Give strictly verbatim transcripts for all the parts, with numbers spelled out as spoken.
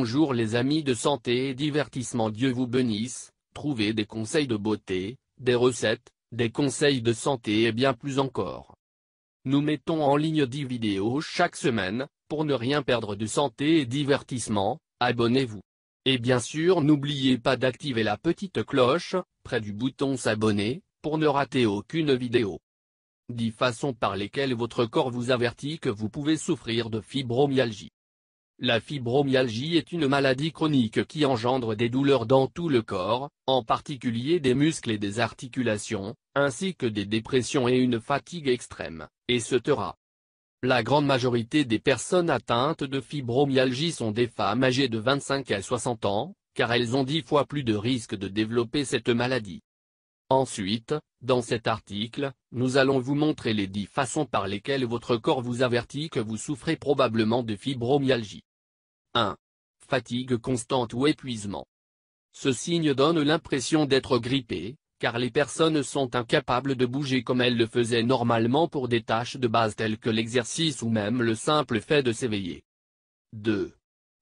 Bonjour les amis de santé et divertissement, Dieu vous bénisse. Trouvez des conseils de beauté, des recettes, des conseils de santé et bien plus encore. Nous mettons en ligne dix vidéos chaque semaine, pour ne rien perdre de santé et divertissement, abonnez-vous. Et bien sûr n'oubliez pas d'activer la petite cloche, près du bouton s'abonner, pour ne rater aucune vidéo. dix façons par lesquelles votre corps vous avertit que vous pouvez souffrir de fibromyalgie. La fibromyalgie est une maladie chronique qui engendre des douleurs dans tout le corps, en particulier des muscles et des articulations, ainsi que des dépressions et une fatigue extrême, et cetera. La grande majorité des personnes atteintes de fibromyalgie sont des femmes âgées de vingt-cinq à soixante ans, car elles ont dix fois plus de risques de développer cette maladie. Ensuite, dans cet article, nous allons vous montrer les dix façons par lesquelles votre corps vous avertit que vous souffrez probablement de fibromyalgie. un. Fatigue constante ou épuisement. Ce signe donne l'impression d'être grippé, car les personnes sont incapables de bouger comme elles le faisaient normalement pour des tâches de base telles que l'exercice ou même le simple fait de s'éveiller. deux.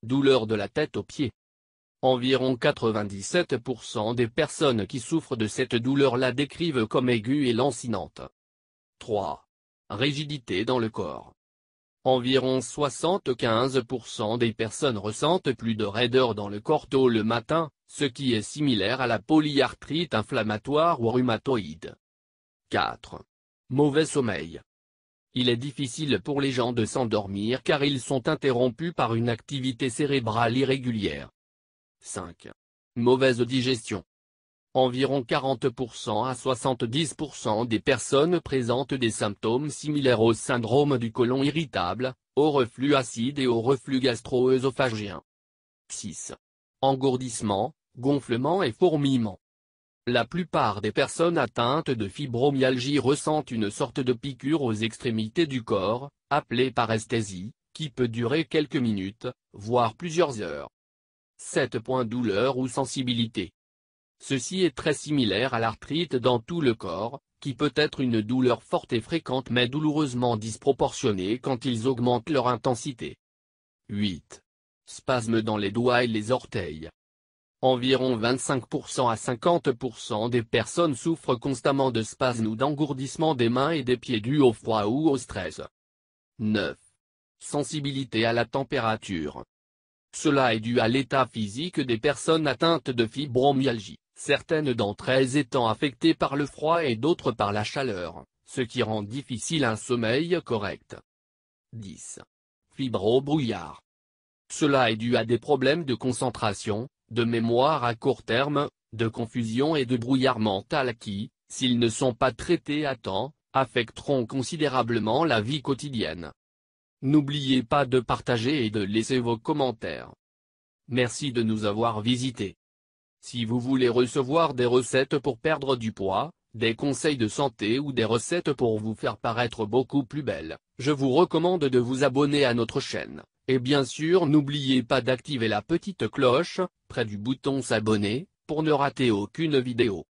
Douleur de la tête aux pieds. Environ quatre-vingt-dix-sept pour cent des personnes qui souffrent de cette douleur la décrivent comme aiguë et lancinante. trois. Rigidité dans le corps. Environ soixante-quinze pour cent des personnes ressentent plus de raideur dans le corps tôt le matin, ce qui est similaire à la polyarthrite inflammatoire ou rhumatoïde. quatre. Mauvais sommeil. Il est difficile pour les gens de s'endormir car ils sont interrompus par une activité cérébrale irrégulière. cinq. Mauvaise digestion. Environ quarante pour cent à soixante-dix pour cent des personnes présentent des symptômes similaires au syndrome du côlon irritable, au reflux acide et au reflux gastro-œsophagien. six. Engourdissement, gonflement et fourmillement. La plupart des personnes atteintes de fibromyalgie ressentent une sorte de piqûre aux extrémités du corps, appelée paresthésie, qui peut durer quelques minutes, voire plusieurs heures. sept. Douleur ou sensibilité. Ceci est très similaire à l'arthrite dans tout le corps, qui peut être une douleur forte et fréquente mais douloureusement disproportionnée quand ils augmentent leur intensité. huit. Spasmes dans les doigts et les orteils. Environ vingt-cinq pour cent à cinquante pour cent des personnes souffrent constamment de spasmes ou d'engourdissement des mains et des pieds dus au froid ou au stress. neuf. Sensibilité à la température. Cela est dû à l'état physique des personnes atteintes de fibromyalgie, certaines d'entre elles étant affectées par le froid et d'autres par la chaleur, ce qui rend difficile un sommeil correct. dix. Fibro-brouillard. Cela est dû à des problèmes de concentration, de mémoire à court terme, de confusion et de brouillard mental qui, s'ils ne sont pas traités à temps, affecteront considérablement la vie quotidienne. N'oubliez pas de partager et de laisser vos commentaires. Merci de nous avoir visités. Si vous voulez recevoir des recettes pour perdre du poids, des conseils de santé ou des recettes pour vous faire paraître beaucoup plus belle, je vous recommande de vous abonner à notre chaîne. Et bien sûr n'oubliez pas d'activer la petite cloche, près du bouton s'abonner, pour ne rater aucune vidéo.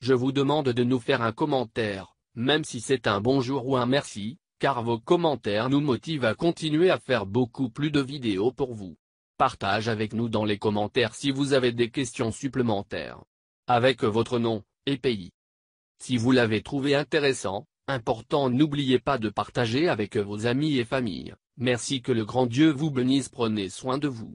Je vous demande de nous faire un commentaire, même si c'est un bonjour ou un merci, car vos commentaires nous motivent à continuer à faire beaucoup plus de vidéos pour vous. Partagez avec nous dans les commentaires si vous avez des questions supplémentaires. Avec votre nom, et pays. Si vous l'avez trouvé intéressant, important, n'oubliez pas de partager avec vos amis et familles. Merci, que le grand Dieu vous bénisse, prenez soin de vous.